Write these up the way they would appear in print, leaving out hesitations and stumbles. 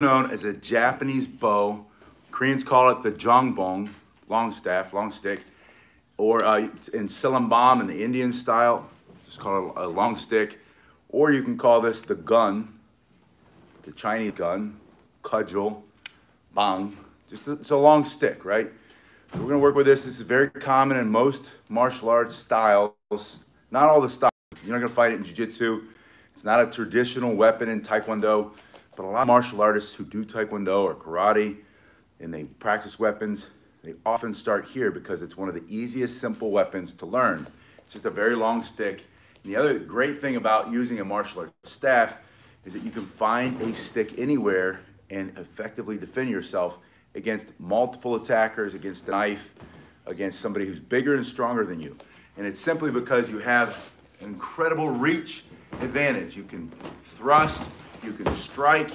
known as a Japanese bow. Koreans call it the Jang Bong, long staff, long stick, or in Silambam in the Indian style, just call it a long stick, or you can call this the gun, the Chinese gun, cudgel, bang, just it's a long stick, right? So we're gonna work with this. This is very common in most martial arts styles, not all the styles. You're not gonna find it in jiu-jitsu. It's not a traditional weapon in Taekwondo, but a lot of martial artists who do Taekwondo or karate and they practice weapons, they often start here because it's one of the easiest, simple weapons to learn. It's just a very long stick. And the other great thing about using a martial arts staff is that you can find a stick anywhere and effectively defend yourself against multiple attackers, against a knife, against somebody who's bigger and stronger than you. And it's simply because you have an incredible reach advantage. You can thrust, you can strike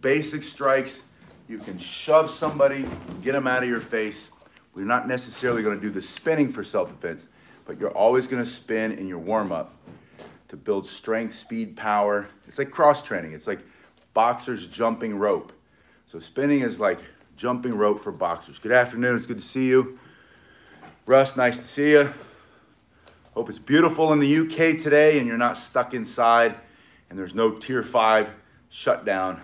basic strikes, you can shove somebody, get them out of your face. We're not necessarily going to do the spinning for self-defense, but you're always going to spin in your warm-up to build strength, speed, power. It's like cross-training. It's like boxers jumping rope. So spinning is like jumping rope for boxers. Good afternoon. It's good to see you. Russ, nice to see you. Hope it's beautiful in the UK today and you're not stuck inside and there's no Tier 5 shutdown.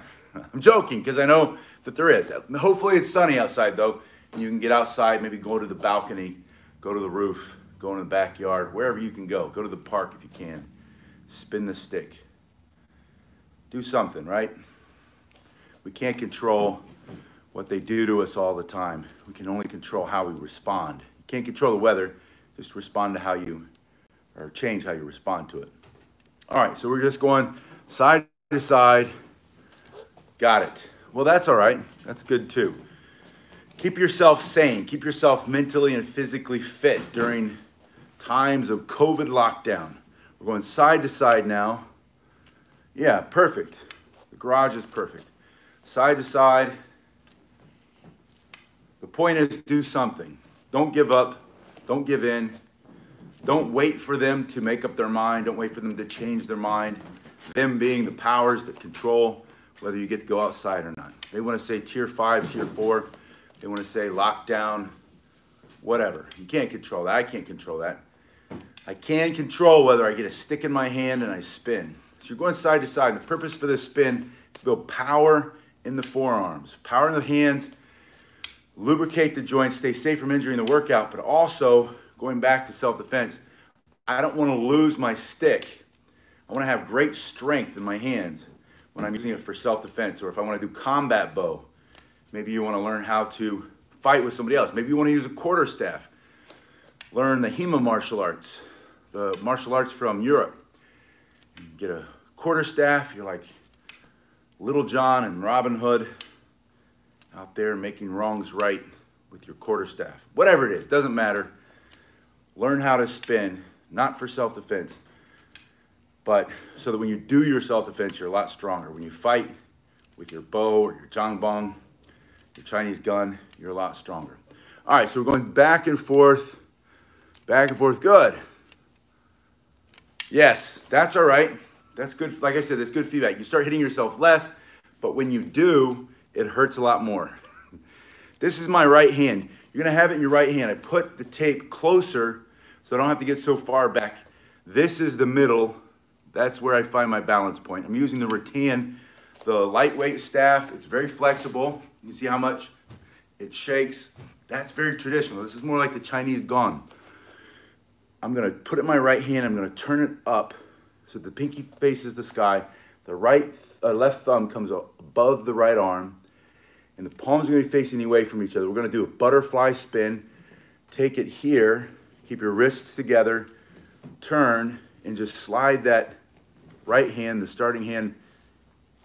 I'm joking because I know that there is. Hopefully it's sunny outside though, and you can get outside, maybe go to the balcony, go to the roof, go in the backyard, wherever you can go. Go to the park if you can. Spin the stick. Do something, right? We can't control what they do to us all the time. We can only control how we respond. You can't control the weather. Just respond to how you, or change how you respond to it. All right, so we're just going side to side. Got it. Well, that's all right. That's good too. Keep yourself sane. Keep yourself mentally and physically fit during times of COVID lockdown. We're going side to side now. Yeah, perfect. The garage is perfect. Side to side. The point is, do something. Don't give up. Don't give in. Don't wait for them to make up their mind. Don't wait for them to change their mind. Them being the powers that control whether you get to go outside or not. They want to say Tier 5, Tier 4. They want to say lockdown, whatever. You can't control that. I can't control that. I can control whether I get a stick in my hand and I spin. So you're going side to side. The purpose for this spin is to build power in the forearms, power in the hands, lubricate the joints, stay safe from injury in the workout, but also going back to self-defense. I don't want to lose my stick. I want to have great strength in my hands when I'm using it for self-defense, or if I want to do combat bow. Maybe you want to learn how to fight with somebody else. Maybe you want to use a quarterstaff. Learn the HEMA martial arts, the martial arts from Europe. You get a quarterstaff, you're like Little John and Robin Hood out there making wrongs right with your quarterstaff. Whatever it is, doesn't matter. Learn how to spin, not for self-defense, but so that when you do your self-defense, you're a lot stronger. When you fight with your bow or your Jang Bong, your Chinese gun, you're a lot stronger. All right, so we're going back and forth, back and forth. Good. Yes, that's all right. That's good. Like I said, that's good feedback. You start hitting yourself less, but when you do, it hurts a lot more. This is my right hand. You're gonna have it in your right hand. I put the tape closer so I don't have to get so far back. This is the middle. That's where I find my balance point. I'm using the rattan, the lightweight staff. It's very flexible. You can see how much it shakes. That's very traditional. This is more like the Chinese gong. I'm gonna put it in my right hand. I'm gonna turn it up so the pinky faces the sky. The left thumb comes up above the right arm. And the palms are going to be facing away from each other. We're going to do a butterfly spin. Take it here. Keep your wrists together. Turn and just slide that right hand, the starting hand,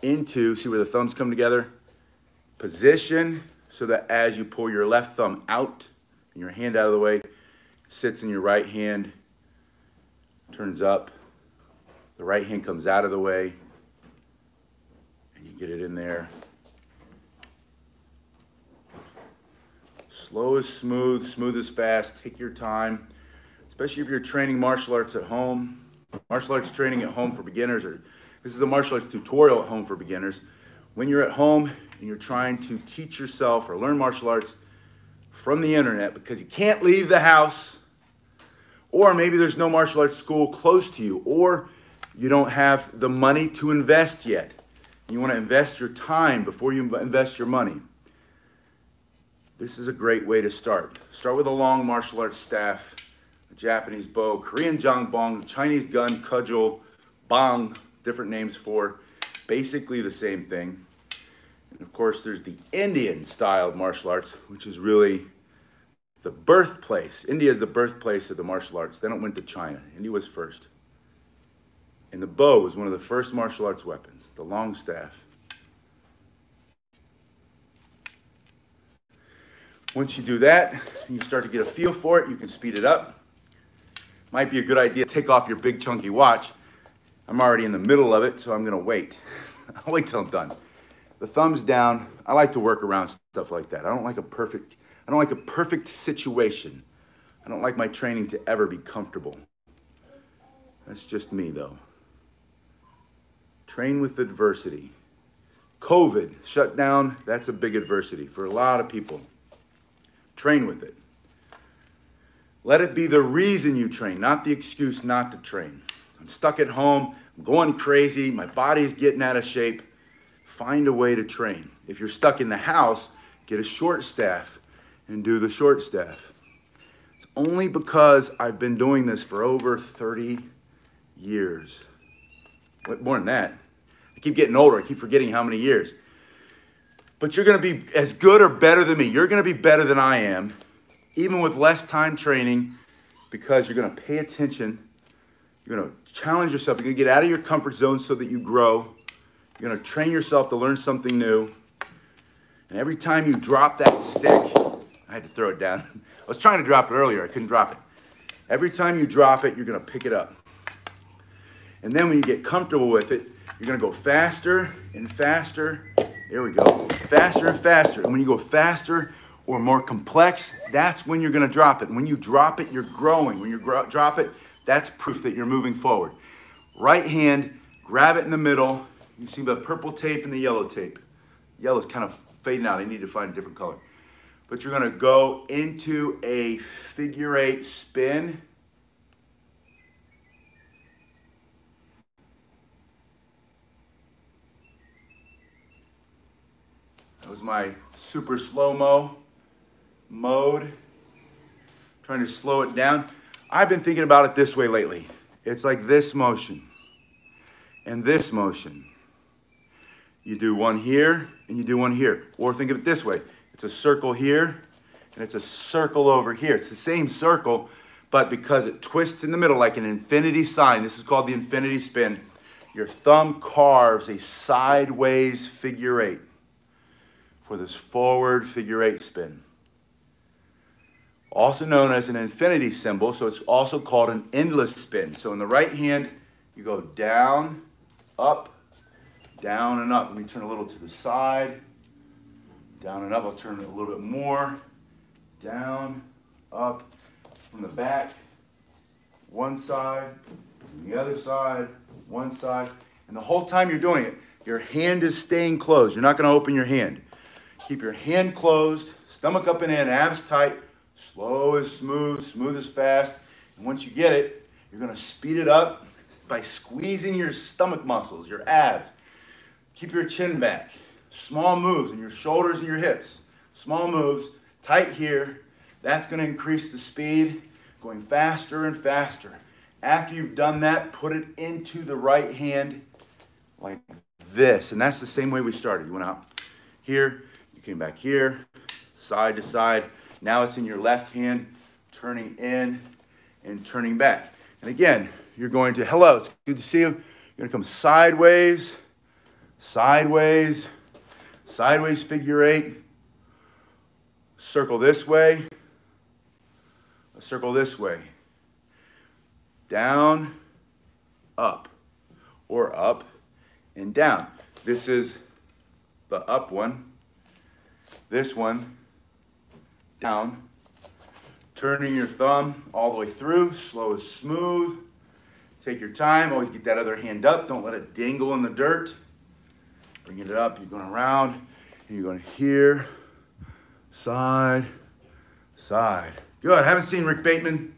into, see where the thumbs come together. Position so that as you pull your left thumb out and your hand out of the way, it sits in your right hand, turns up. The right hand comes out of the way, and you get it in there. Slow is smooth, smooth is fast. Take your time, especially if you're training martial arts at home. Martial arts training at home for beginners, or this is a martial arts tutorial at home for beginners, when you're at home and you're trying to teach yourself or learn martial arts from the internet because you can't leave the house, or maybe there's no martial arts school close to you, or you don't have the money to invest yet. You want to invest your time before you invest your money. This is a great way to start. Start with a long martial arts staff, a Japanese bow, Korean Jang Bong, Chinese gun, cudgel, bang, different names for basically the same thing. And of course, there's the Indian style of martial arts, which is really the birthplace. India is the birthplace of the martial arts. Then it went to China. India was first. And the bow was one of the first martial arts weapons, the long staff. Once you do that, you start to get a feel for it. You can speed it up. Might be a good idea to take off your big chunky watch. I'm already in the middle of it, so I'm gonna wait. I'll wait till I'm done. The thumbs down. I like to work around stuff like that. I don't like a perfect situation. I don't like my training to ever be comfortable. That's just me though. Train with adversity. COVID, shutdown, that's a big adversity for a lot of people. Train with it. Let it be the reason you train, not the excuse not to train. I'm stuck at home, I'm going crazy, my body's getting out of shape. Find a way to train. If you're stuck in the house, get a short staff and do the short staff. It's only because I've been doing this for over 30 years. More than that. I keep getting older. I keep forgetting how many years. But you're going to be as good or better than me. You're going to be better than I am, even with less time training, because you're going to pay attention. You're going to challenge yourself. You're going to get out of your comfort zone so that you grow. You're going to train yourself to learn something new. And every time you drop that stick, I had to throw it down. I was trying to drop it earlier. I couldn't drop it. Every time you drop it, you're going to pick it up. And then when you get comfortable with it, you're going to go faster and faster. There we go. Faster and faster. And when you go faster or more complex, that's when you're going to drop it. And when you drop it, you're growing. When you drop it, that's proof that you're moving forward. Right hand, grab it in the middle. You see the purple tape and the yellow tape. Yellow's kind of fading out. I need to find a different color. But you're going to go into a figure eight spin. That was my super slow-mo mode. Trying to slow it down. I've been thinking about it this way lately. It's like this motion and this motion. You do one here and you do one here. Or think of it this way. It's a circle here and it's a circle over here. It's the same circle, but because it twists in the middle like an infinity sign, this is called the infinity spin, your thumb carves a sideways figure eight for this forward figure eight spin. Also known as an infinity symbol, so it's also called an endless spin. So in the right hand, you go down and up. Let me turn a little to the side. Down and up, I'll turn it a little bit more. Down, up, from the back, one side, from the other side, one side. And the whole time you're doing it, your hand is staying closed. You're not gonna open your hand. Keep your hand closed, stomach up and in, abs tight. Slow is smooth, smooth is fast. And once you get it, you're gonna speed it up by squeezing your stomach muscles, your abs. Keep your chin back. Small moves in your shoulders and your hips. Small moves, tight here. That's gonna increase the speed, going faster and faster. After you've done that, put it into the right hand like this. And that's the same way we started. You went out here, you came back here, side to side. Now it's in your left hand, turning in and turning back. And again, you're going to, hello, it's good to see you. You're gonna come sideways, sideways, sideways figure eight, circle this way, a circle this way, down, up, or up and down. This is the up one, this one, down, turning your thumb all the way through, slow is smooth, take your time, always get that other hand up, don't let it dangle in the dirt. Bringing it up, you're going around, and you're going here, side, side. Good. I haven't seen Rick Bateman.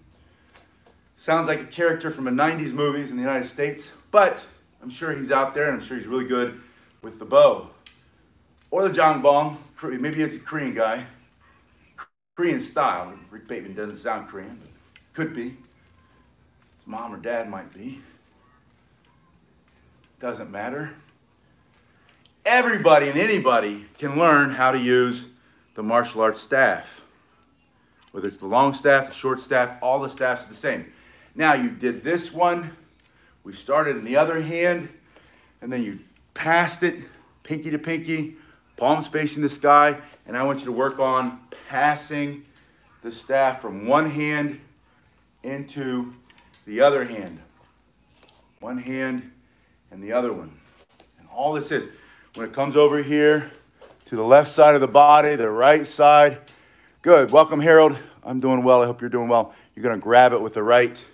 Sounds like a character from a 90s movies in the United States, but I'm sure he's out there, and I'm sure he's really good with the Bo. Or the Jang Bong. Maybe it's a Korean guy. Korean style. Rick Bateman doesn't sound Korean, but could be. His mom or dad might be. Doesn't matter. Everybody and anybody can learn how to use the martial arts staff. Whether it's the long staff, the short staff, all the staffs are the same. Now you did this one, we started in the other hand, and then you passed it, pinky to pinky, palms facing the sky, and I want you to work on passing the staff from one hand into the other hand. One hand and the other one. And all this is, when it comes over here to the left side of the body, the right side. Good. Welcome, Harold. I'm doing well. I hope you're doing well. You're going to grab it with the right.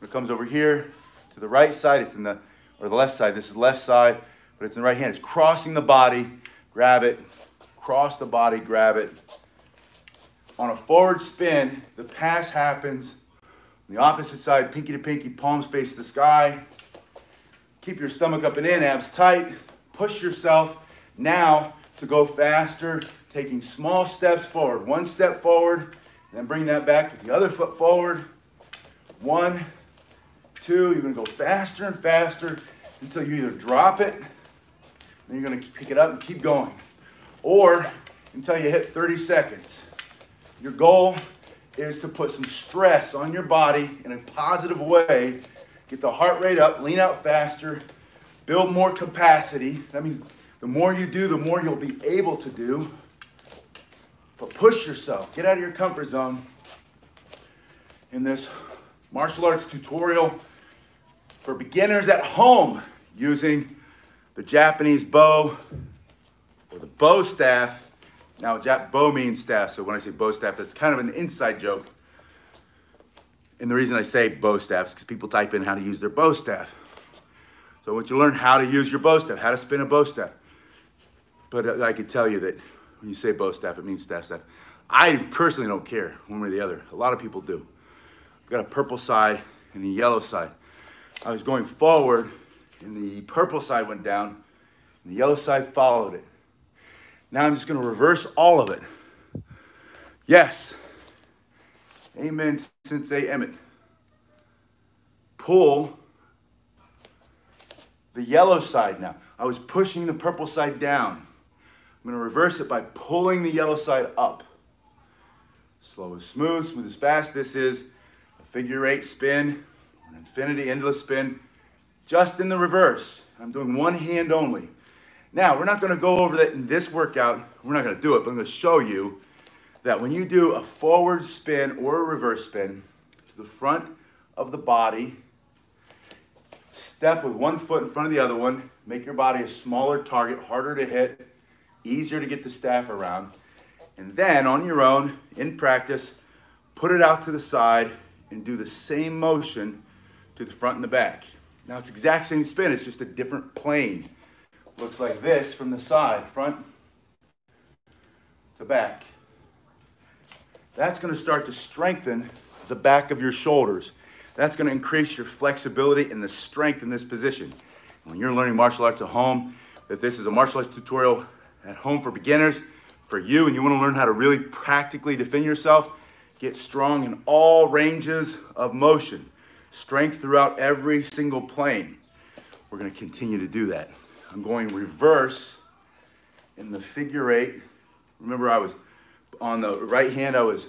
When it comes over here to the right side, it's in the, or the left side. This is left side, but it's in the right hand. It's crossing the body. Grab it. Cross the body. Grab it. On a forward spin, the pass happens. On the opposite side, pinky to pinky, palms face the sky. Keep your stomach up and in, abs tight. Push yourself now to go faster, taking small steps forward. One step forward, then bring that back with the other foot forward. One, two, you're gonna go faster and faster until you either drop it, then you're gonna pick it up and keep going, or until you hit 30 seconds. Your goal is to put some stress on your body in a positive way, get the heart rate up, lean out faster, build more capacity. That means the more you do, the more you'll be able to do. But push yourself. Get out of your comfort zone. In this martial arts tutorial for beginners at home using the Japanese Bo or the Bo staff. Now, Bo means staff, so when I say Bo staff, that's kind of an inside joke. And the reason I say Bo staff is because people type in how to use their Bo staff. So I want you to learn how to use your Bo staff, how to spin a Bo staff. But I can tell you that when you say Bo staff, it means staff staff. I personally don't care one way or the other. A lot of people do. I've got a purple side and a yellow side. I was going forward and the purple side went down and the yellow side followed it. Now I'm just going to reverse all of it. Yes. Amen, Sensei Emmett. Pull the yellow side now. I was pushing the purple side down. I'm going to reverse it by pulling the yellow side up. Slow is smooth, smooth is fast. This is a figure eight spin, an infinity endless spin, just in the reverse. I'm doing one hand only. Now, we're not going to go over that in this workout. We're not going to do it, but I'm going to show you that when you do a forward spin or a reverse spin to the front of the body, step with one foot in front of the other one, make your body a smaller target, harder to hit, easier to get the staff around. And then on your own, in practice, put it out to the side and do the same motion to the front and the back. Now it's exact same spin, it's just a different plane. Looks like this from the side, front to back. That's gonna start to strengthen the back of your shoulders. That's going to increase your flexibility and the strength in this position. When you're learning martial arts at home, that this is a martial arts tutorial at home for beginners, for you, and you want to learn how to really practically defend yourself, get strong in all ranges of motion, strength throughout every single plane. We're going to continue to do that. I'm going reverse in the figure eight. Remember, I was on the right hand, I was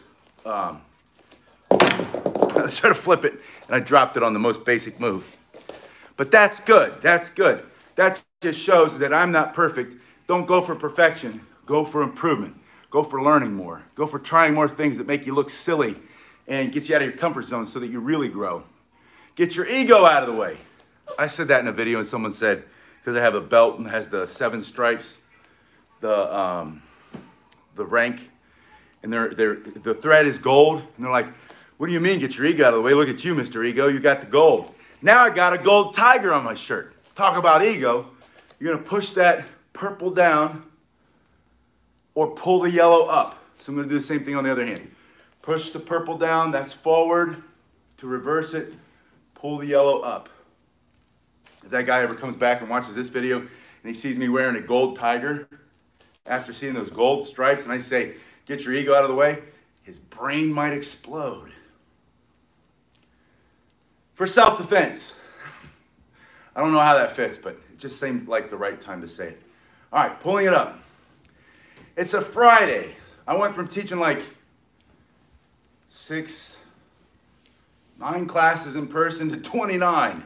I tried to flip it, and I dropped it on the most basic move. But that's good. That's good. That just shows that I'm not perfect. Don't go for perfection. Go for improvement. Go for learning more. Go for trying more things that make you look silly and gets you out of your comfort zone so that you really grow. Get your ego out of the way. I said that in a video, and someone said, because I have a belt and has the 7 stripes, the rank, and the thread is gold, and they're like, what do you mean, get your ego out of the way? Look at you, Mr. Ego. You got the gold. Now I got a gold tiger on my shirt. Talk about ego. You're going to push that purple down or pull the yellow up. So I'm gonna do the same thing on the other hand. Push the purple down, that's forward. To reverse it, pull the yellow up. If that guy ever comes back and watches this video and he sees me wearing a gold tiger, after seeing those gold stripes and I say, get your ego out of the way, his brain might explode. For self-defense. I don't know how that fits, but it just seemed like the right time to say it. All right, pulling it up. It's a Friday. I went from teaching like 9 classes in person to 29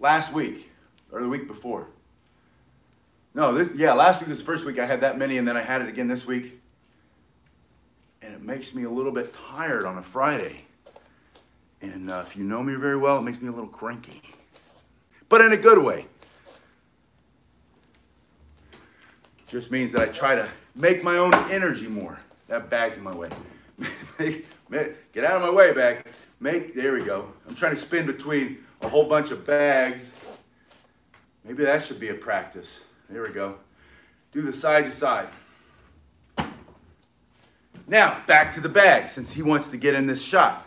last week or the week before. No, last week was the first week I had that many, and then I had it again this week. And it makes me a little bit tired on a Friday. And if you know me very well, it makes me a little cranky, but in a good way. Just means that I try to make my own energy more. That bag's in my way. Get out of my way, bag. There we go. I'm trying to spin between a whole bunch of bags. Maybe that should be a practice. There we go. Do the side to side. Now, back to the bag, since he wants to get in this shot.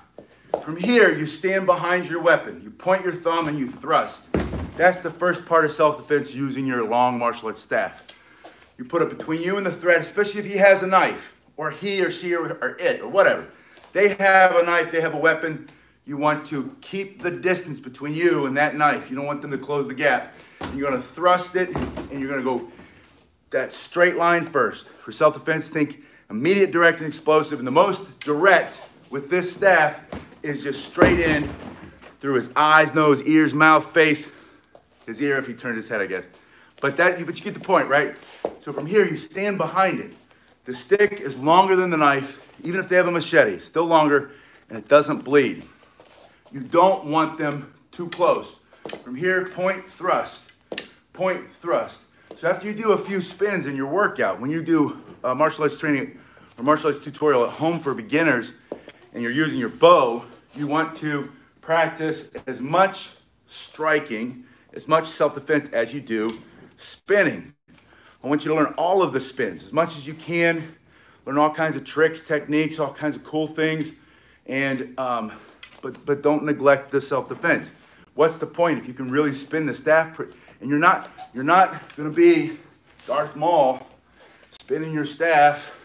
From here, you stand behind your weapon. You point your thumb and you thrust. That's the first part of self-defense using your long martial arts staff. You put it between you and the threat, especially if he has a knife, or he or she or it, or whatever. They have a knife, they have a weapon. You want to keep the distance between you and that knife. You don't want them to close the gap. You're gonna thrust it, and you're gonna go that straight line first. For self-defense, think immediate, direct, and explosive. And the most direct with this staff is just straight in through his eyes, nose, ears, mouth, face, his ear if he turned his head, I guess. But you get the point, right? So from here, you stand behind it. The stick is longer than the knife, even if they have a machete, still longer, and it doesn't bleed. You don't want them too close. From here, point, thrust, point, thrust. So after you do a few spins in your workout, when you do martial arts training or martial arts tutorial at home for beginners, and you're using your bow, you want to practice as much striking, as much self-defense as you do spinning. I want you to learn all of the spins, as much as you can. Learn all kinds of tricks, techniques, all kinds of cool things, and but don't neglect the self-defense. What's the point if you can really spin the staff? And you're not going to be Darth Maul spinning your staff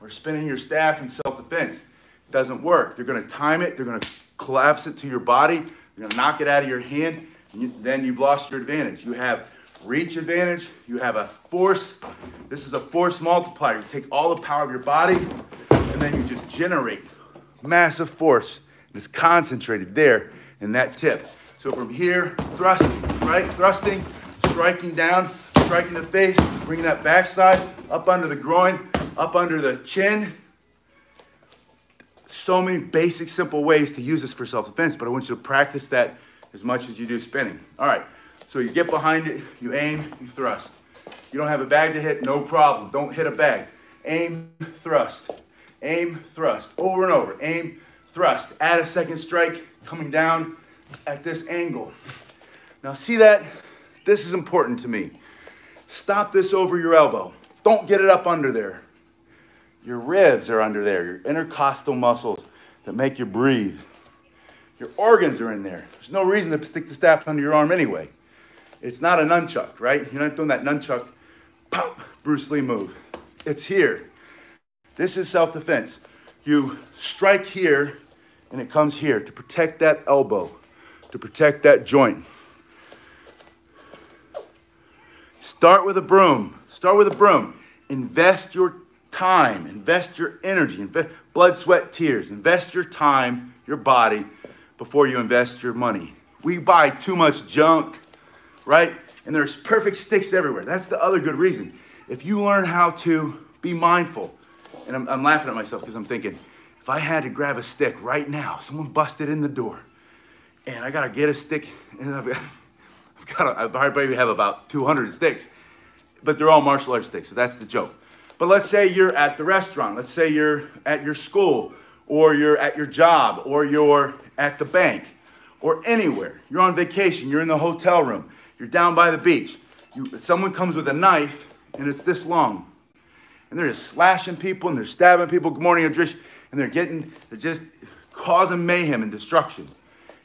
or spinning your staff in self-defense. It doesn't work. They're going to time it. They're going to collapse it to your body. They're going to knock it out of your hand. And then you've lost your advantage. You have reach advantage, you have a force. This is a force multiplier. You take all the power of your body and then you just generate massive force. And it's concentrated there in that tip. So from here, thrusting, right? Thrusting, striking down, striking the face, bringing that backside up under the groin, up under the chin. So many basic, simple ways to use this for self-defense, but I want you to practice that as much as you do spinning. All right. So you get behind it, you aim, you thrust. You don't have a bag to hit, no problem. Don't hit a bag. Aim, thrust, over and over. Aim, thrust. Add a second strike, coming down at this angle. Now see that? This is important to me. Stop this over your elbow. Don't get it up under there. Your ribs are under there, your intercostal muscles that make you breathe. Your organs are in there. There's no reason to stick the staff under your arm anyway. It's not a nunchuck, right? You're not doing that nunchuck, pop, Bruce Lee move. It's here. This is self-defense. You strike here, and it comes here to protect that elbow, to protect that joint. Start with a broom. Start with a broom. Invest your time. Invest your energy. Invest blood, sweat, tears. Invest your time, your body, before you invest your money. We buy too much junk, right? And there's perfect sticks everywhere. That's the other good reason. If you learn how to be mindful, and I'm laughing at myself because I'm thinking, if I had to grab a stick right now, someone busted in the door, and I gotta get a stick, and I probably have about 200 sticks, but they're all martial arts sticks, so that's the joke. But let's say you're at the restaurant, let's say you're at your school, or you're at your job, or you're at the bank, or anywhere. You're on vacation, you're in the hotel room, you're down by the beach. Someone comes with a knife, and it's this long. And they're just slashing people, and they're stabbing people. Good morning, Adrish. And they're just causing mayhem and destruction.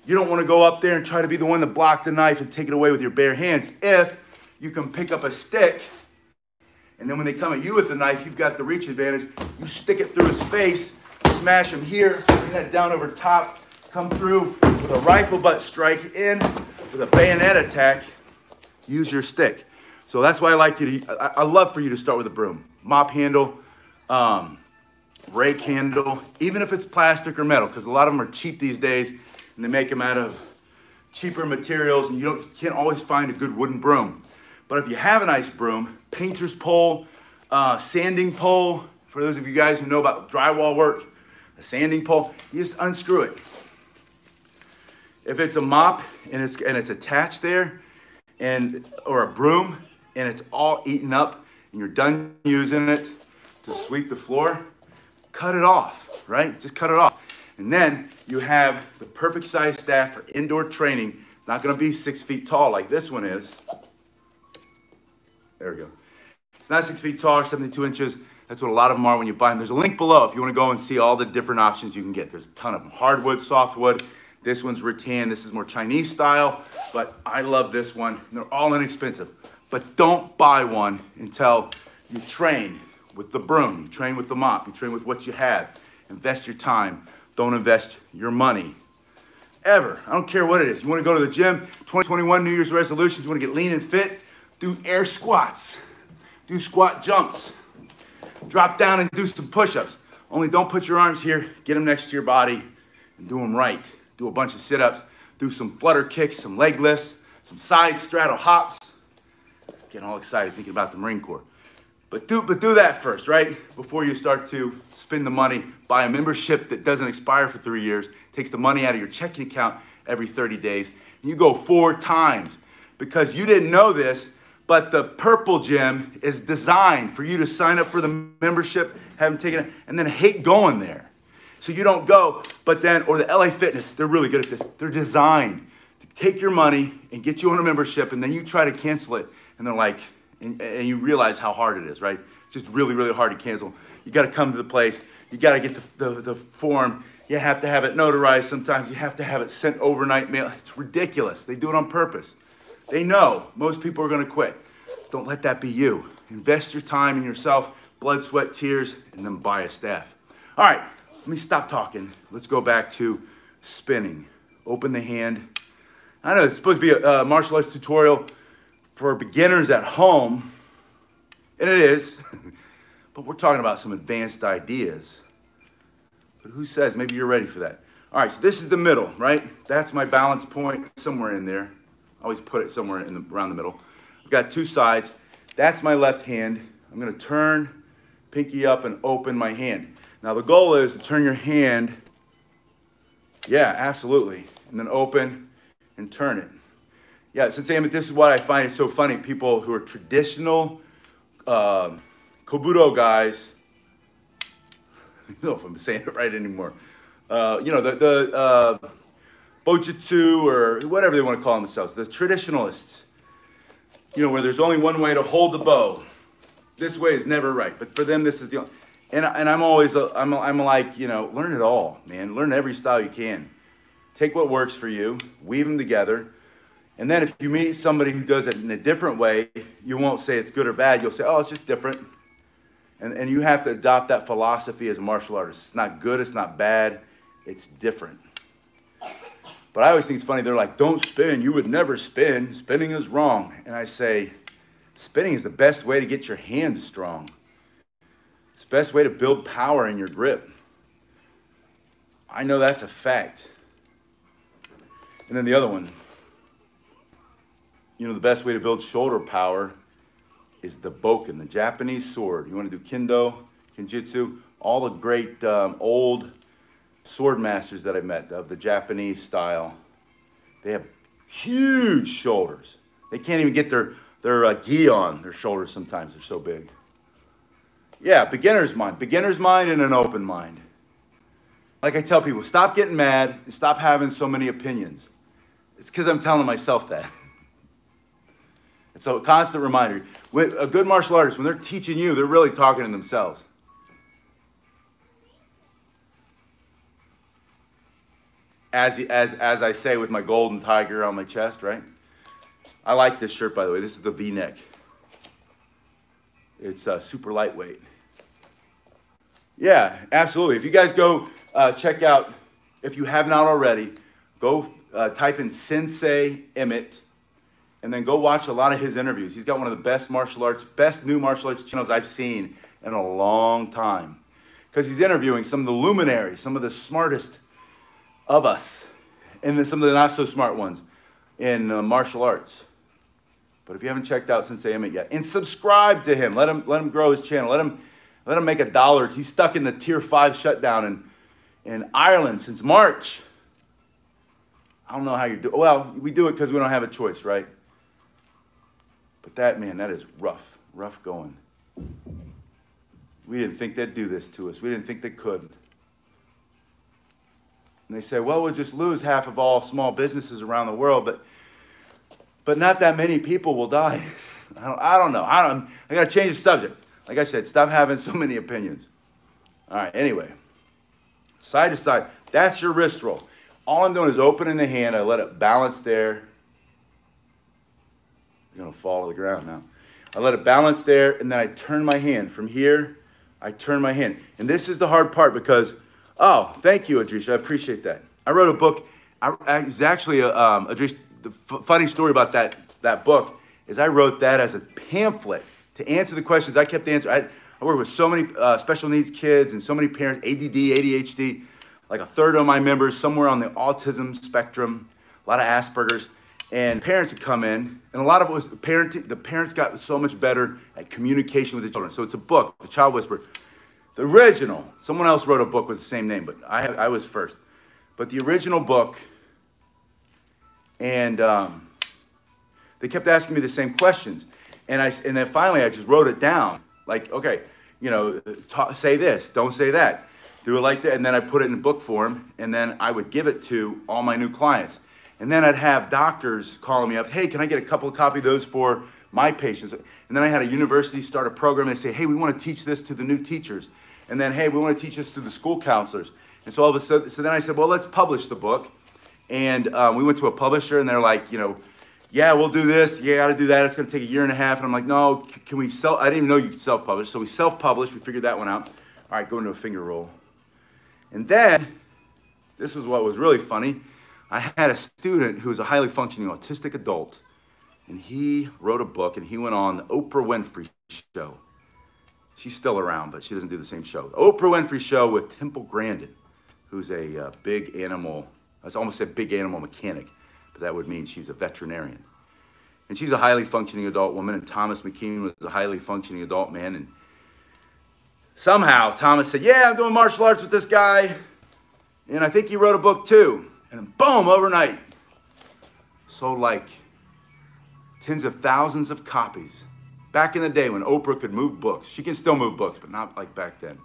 You don't want to go up there and try to be the one to block the knife and take it away with your bare hands. If you can pick up a stick, and then when they come at you with the knife, you've got the reach advantage. You stick it through his face, smash him here, bring that down over top, come through with a rifle butt strike in with a bayonet attack. Use your stick. So that's why I like you to, I love for you to start with a broom. Mop handle, rake handle, even if it's plastic or metal, because a lot of them are cheap these days and they make them out of cheaper materials and you can't always find a good wooden broom. But if you have a nice broom, painter's pole, sanding pole, for those of you guys who know about drywall work, a sanding pole, you just unscrew it. If it's a mop and it's attached there, or a broom, and it's all eaten up, and you're done using it to sweep the floor, cut it off, right? Just cut it off. And then you have the perfect size staff for indoor training. It's not gonna be 6 feet tall like this one is. There we go. It's not 6 feet tall or 72 inches. That's what a lot of them are when you buy them. There's a link below if you wanna go and see all the different options you can get. There's a ton of them, hardwood, softwood. This one's rattan, this is more Chinese style, but I love this one, and they're all inexpensive. But don't buy one until you train with the broom, you train with the mop, you train with what you have. Invest your time, don't invest your money, ever. I don't care what it is. You wanna go to the gym, 2021 New Year's resolutions, you wanna get lean and fit, do air squats, do squat jumps, drop down and do some push-ups. Only don't put your arms here, get them next to your body and do them right. Do a bunch of sit-ups, do some flutter kicks, some leg lifts, some side straddle hops. Getting all excited thinking about the Marine Corps. But do that first, right? Before you start to spend the money, buy a membership that doesn't expire for 3 years, takes the money out of your checking account every 30 days, and you go 4 times. Because you didn't know this, but the Purple Gym is designed for you to sign up for the membership, haven't taken it, and then hate going there. So you don't go, but then, or the LA Fitness, they're really good at this. They're designed to take your money and get you on a membership, and then you try to cancel it, and they're like, and you realize how hard it is, right? Just really, really hard to cancel. You gotta come to the place, you gotta get the form, you have to have it notarized sometimes, you have to have it sent overnight mail. It's ridiculous, they do it on purpose. They know most people are gonna quit. Don't let that be you. Invest your time in yourself, blood, sweat, tears, and then buy a staff. All right. Let me stop talking. Let's go back to spinning. Open the hand. I know it's supposed to be a martial arts tutorial for beginners at home, and it is, but we're talking about some advanced ideas. But who says? Maybe you're ready for that. All right, so this is the middle, right? That's my balance point, somewhere in there. I always put it somewhere in around the middle. I've got 2 sides. That's my left hand. I'm gonna turn, pinky up, and open my hand. Now the goal is to turn your hand, yeah, absolutely, and then open and turn it. Yeah, since Amit, this is what I find is so funny. People who are traditional Kobudo guys, I don't know if I'm saying it right anymore. You know, the Bojutsu or whatever they want to call themselves, the traditionalists, you know, where there's only one way to hold the bow. This way is never right, but for them, this is the only. And I'm always, I'm like, you know, learn it all, man. Learn every style you can. Take what works for you, weave them together. And then if you meet somebody who does it in a different way, you won't say it's good or bad. You'll say, oh, it's just different. And you have to adopt that philosophy as a martial artist. It's not good, it's not bad, it's different. But I always think it's funny. They're like, don't spin. You would never spin. Spinning is wrong. And I say, spinning is the best way to get your hands strong. It's the best way to build power in your grip. I know that's a fact. And then the other one, you know, the best way to build shoulder power is the boken, the Japanese sword. You want to do kendo, kenjutsu, all the great old sword masters that I met of the Japanese style. They have huge shoulders. They can't even get their gi on their shoulders sometimes. They're so big. Yeah, beginner's mind and an open mind. Like I tell people, stop getting mad and stop having so many opinions. It's because I'm telling myself that. And so a constant reminder, a good martial artist, when they're teaching you, they're really talking to themselves. As I say with my golden tiger on my chest, right? I like this shirt, by the way. This is the V-neck. It's super lightweight. Yeah, absolutely. If you guys go check out, if you have not already, go type in Sensei Emmett, and then go watch a lot of his interviews. He's got one of the best martial arts, best new martial arts channels I've seen in a long time, because he's interviewing some of the luminaries, some of the smartest of us, and then some of the not so smart ones in martial arts. But if you haven't checked out Sensei Emmett yet, and subscribe to him, let him grow his channel, let him make $1. He's stuck in the tier 5 shutdown in Ireland since March. I don't know how you do it. Well, we do it because we don't have a choice, right? But that, man, that is rough, rough going. We didn't think they'd do this to us. We didn't think they could. And they say, well, we'll just lose half of all small businesses around the world, but not that many people will die. I don't know. I got to change the subject. Like I said, stop having so many opinions. All right, anyway, side to side, that's your wrist roll. All I'm doing is opening the hand. I let it balance there. You're going to fall to the ground now. I let it balance there, and then I turn my hand. From here, I turn my hand. And this is the hard part because, oh, thank you, Adrisha. I appreciate that. I wrote a book. It's actually, Adrisha, the funny story about that book is I wrote that as a pamphlet to answer the questions I kept answering. I work with so many special needs kids and so many parents, ADD, ADHD, like 1/3 of my members somewhere on the autism spectrum, a lot of Asperger's, and parents would come in, and a lot of it was parenting. The parents got so much better at communication with the children. So it's a book, The Child Whisperer. The original, someone else wrote a book with the same name, but I was first. But the original book, and they kept asking me the same questions. And then finally I just wrote it down. Like, okay, you know, say this, don't say that. Do it like that. And then I put it in book form, and then I would give it to all my new clients. And then I'd have doctors calling me up, hey, can I get a couple of copies of those for my patients? And then I had a university start a program, and they say, hey, we want to teach this to the new teachers. And then, hey, we want to teach this to the school counselors. And so all of a sudden, so then I said, well, let's publish the book. And we went to a publisher, and they're like, you know, yeah, we'll do this. Yeah, I gotta do that. It's gonna take 1.5 years. And I'm like, no, can we I didn't even know you could self-publish. So we self-published, we figured that one out. All right, go into a finger roll. And then, this was what was really funny. I had a student who was a highly functioning autistic adult, and he wrote a book, and he went on the Oprah Winfrey show. She's still around, but she doesn't do the same show. The Oprah Winfrey show with Temple Grandin, who's a big animal, I almost said big animal mechanic, but that would mean she's a veterinarian. And she's a highly functioning adult woman, and Thomas McKean was a highly functioning adult man, and somehow Thomas said, yeah, I'm doing martial arts with this guy, and I think he wrote a book too. And then boom, overnight, sold like tens of thousands of copies. Back in the day when Oprah could move books. She can still move books, but not like back then.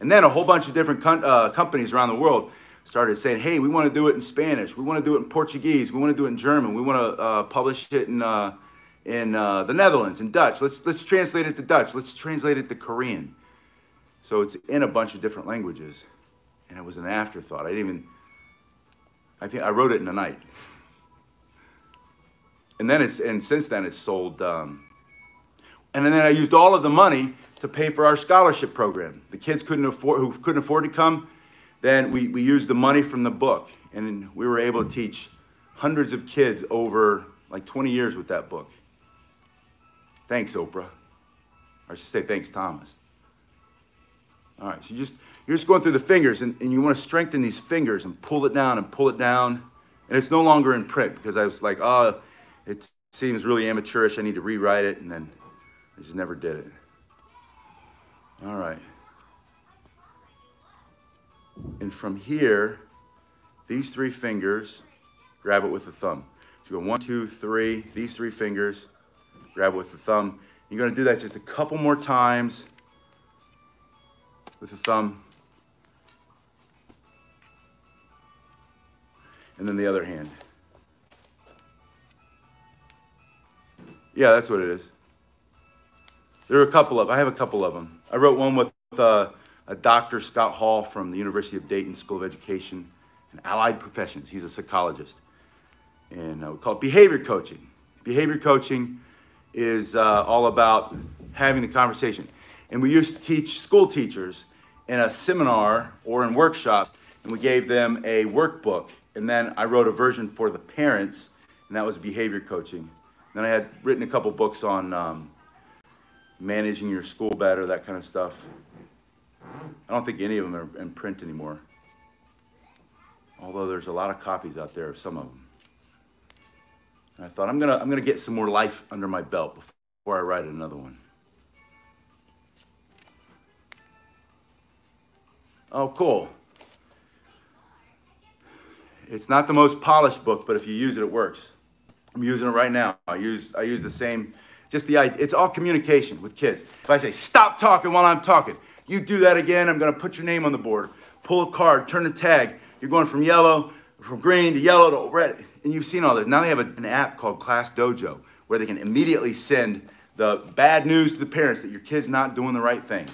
And then a whole bunch of different companies around the world started saying, hey, we want to do it in Spanish. We want to do it in Portuguese. We want to do it in German. We want to publish it in the Netherlands, in Dutch. Let's translate it to Dutch. Let's translate it to Korean. So it's in a bunch of different languages. And it was an afterthought. I think I wrote it in a night. And then since then it's sold. And then I used all of the money to pay for our scholarship program. The kids who couldn't afford to come, then we used the money from the book, and we were able to teach hundreds of kids over like 20 years with that book. Thanks, Oprah. Or I should say thanks, Thomas. All right, so you're just going through the fingers, and you want to strengthen these fingers and pull it down and pull it down. And it's no longer in print because I was like, oh, it seems really amateurish. I need to rewrite it. And then I just never did it. All right. And from here, these three fingers, grab it with the thumb. So you go 1, 2, 3, these three fingers, grab it with the thumb. You're going to do that just a couple more times with the thumb. And then the other hand. Yeah, that's what it is. There are a couple of, I have a couple of them. I wrote one with a Dr. Scott Hall from the University of Dayton School of Education and Allied Professions. He's a psychologist. And we call it behavior coaching. Behavior coaching is all about having the conversation. And we used to teach school teachers in a seminar or in workshops, and we gave them a workbook. And then I wrote a version for the parents, and that was behavior coaching. Then I had written a couple books on managing your school better, that kind of stuff. I don't think any of them are in print anymore. Although there's a lot of copies out there of some of them. And I thought, I'm gonna get some more life under my belt before I write another one. Oh, cool. It's not the most polished book, but if you use it, it works. I'm using it right now. I use the same, just the idea. It's all communication with kids. If I say, stop talking while I'm talking, you do that again, I'm gonna put your name on the board. Pull a card, turn the tag. You're going from yellow, from green to yellow to red. And you've seen all this. Now they have an app called Class Dojo where they can immediately send the bad news to the parents that your kid's not doing the right thing.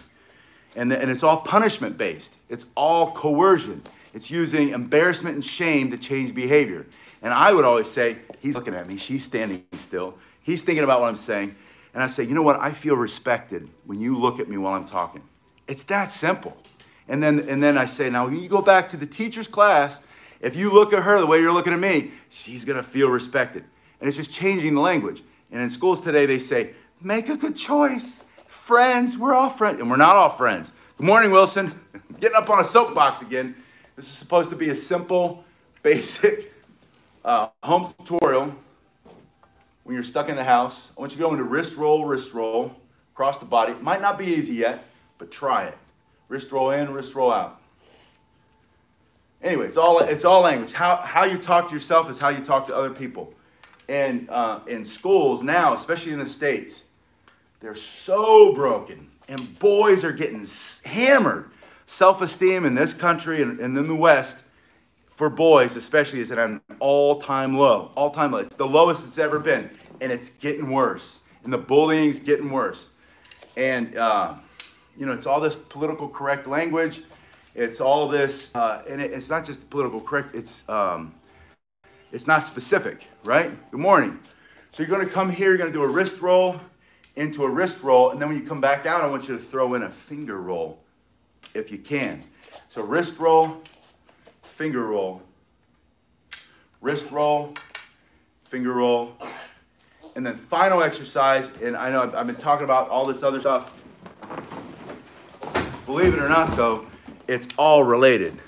And it's all punishment based. It's all coercion. It's using embarrassment and shame to change behavior. And I would always say, he's looking at me, she's standing still. He's thinking about what I'm saying. And I say, you know what? I feel respected when you look at me while I'm talking. It's that simple. And then I say, now when you go back to the teacher's class, if you look at her the way you're looking at me, she's gonna feel respected. And it's just changing the language. And in schools today, they say, make a good choice. Friends, we're all friends. And we're not all friends. Good morning, Wilson. Getting up on a soapbox again. This is supposed to be a simple, basic home tutorial. When you're stuck in the house, I want you to go into wrist roll, across the body. It might not be easy yet, but try it. Wrist roll in, wrist roll out. Anyway, it's all language. How you talk to yourself is how you talk to other people. And in schools now, especially in the States, they're so broken, and boys are getting hammered. Self-esteem in this country and in the West, for boys especially, is at an all-time low. All-time low. It's the lowest it's ever been, and it's getting worse. And the bullying's getting worse. And you know, it's all this political correct language. It's all this, and it's not just political correct. It's not specific, right? Good morning. So you're going to come here. You're going to do a wrist roll. Into a wrist roll, and then when you come back out, I want you to throw in a finger roll if you can. So wrist roll, finger roll, wrist roll, finger roll, and then final exercise, and I know I've been talking about all this other stuff. Believe it or not, though, it's all related.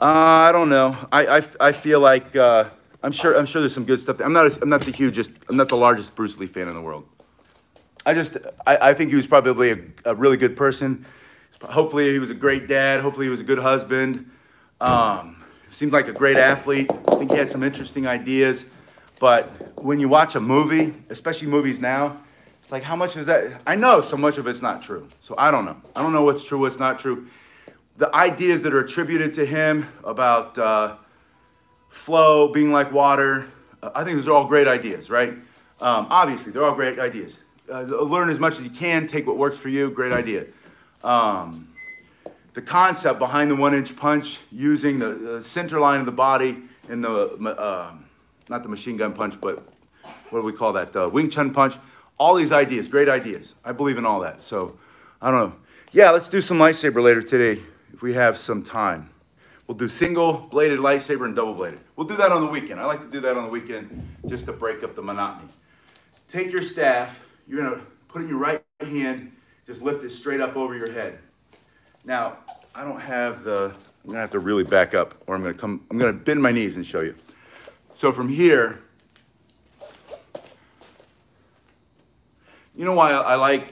I don't know. I feel like I'm sure there's some good stuff there. I'm not the largest Bruce Lee fan in the world. I think he was probably a really good person. Hopefully he was a great dad. Hopefully he was a good husband. Seemed like a great athlete. I think he had some interesting ideas. But when you watch a movie, especially movies now, it's like, how much is that? I know so much of it's not true. So I don't know. I don't know what's true, what's not true. The ideas that are attributed to him about flow, being like water, I think those are all great ideas, right? Obviously, they're all great ideas. Learn as much as you can, take what works for you, great idea. The concept behind the one-inch punch, using the center line of the body and the, not the machine gun punch, but what do we call that? The Wing Chun punch. All these ideas, great ideas. I believe in all that, so I don't know. Yeah, let's do some lightsaber later today if we have some time. We'll do single-bladed lightsaber and double-bladed. We'll do that on the weekend. I like to do that on the weekend just to break up the monotony. Take your staff. You're going to put in your right hand, just lift it straight up over your head. Now, I don't have the, I'm going to have to really back up or I'm going to bend my knees and show you. So from here, you know why I like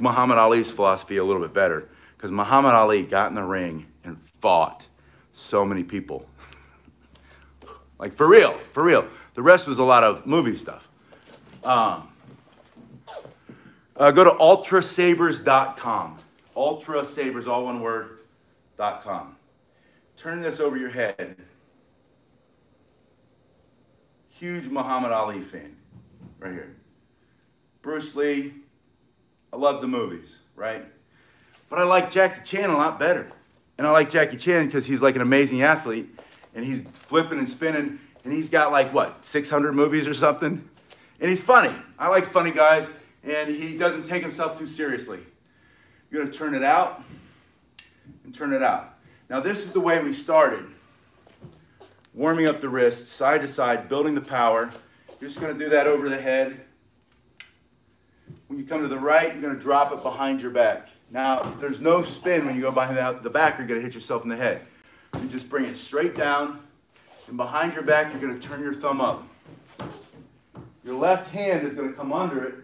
Muhammad Ali's philosophy a little bit better? Because Muhammad Ali got in the ring and fought so many people. Like for real, for real. The rest was a lot of movie stuff. Go to ultrasabers.com. Ultrasabers, all one word, .com. Turn this over your head. Huge Muhammad Ali fan, right here. Bruce Lee, I love the movies, right? But I like Jackie Chan a lot better. And I like Jackie Chan because he's like an amazing athlete and he's flipping and spinning and he's got like, what, 600 movies or something? And he's funny. I like funny guys and he doesn't take himself too seriously. You're gonna turn it out and turn it out. Now this is the way we started. Warming up the wrists, side to side, building the power. You're just gonna do that over the head. When you come to the right, you're gonna drop it behind your back. Now, there's no spin when you go behind the back, you're gonna hit yourself in the head. You just bring it straight down, and behind your back, you're gonna turn your thumb up. Your left hand is gonna come under it,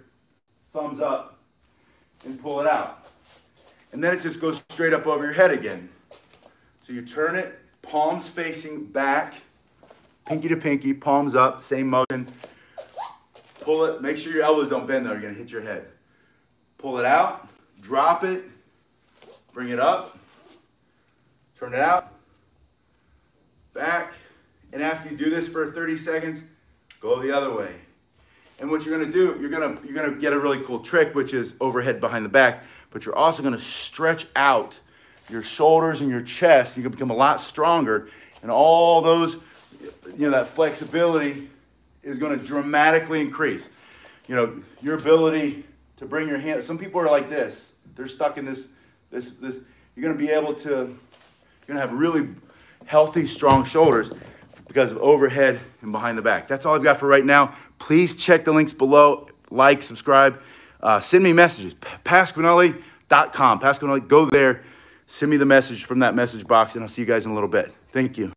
thumbs up, and pull it out. And then it just goes straight up over your head again. So you turn it, palms facing back, pinky to pinky, palms up, same motion. Pull it, make sure your elbows don't bend though, you're gonna hit your head. Pull it out, drop it, bring it up, turn it out, back, and after you do this for 30 seconds, go the other way. And what you're gonna do, you're gonna get a really cool trick, which is overhead behind the back, but you're also gonna stretch out your shoulders and your chest, and you're gonna become a lot stronger, and all those, you know, that flexibility is going to dramatically increase. You know, your ability to bring your hand. Some people are like this. They're stuck in this. You're going to be able to, you're going to have really healthy, strong shoulders because of overhead and behind the back. That's all I've got for right now. Please check the links below. Like, subscribe. Send me messages. Pasquinelli.com. Pasquinelli, go there. Send me the message from that message box, and I'll see you guys in a little bit. Thank you.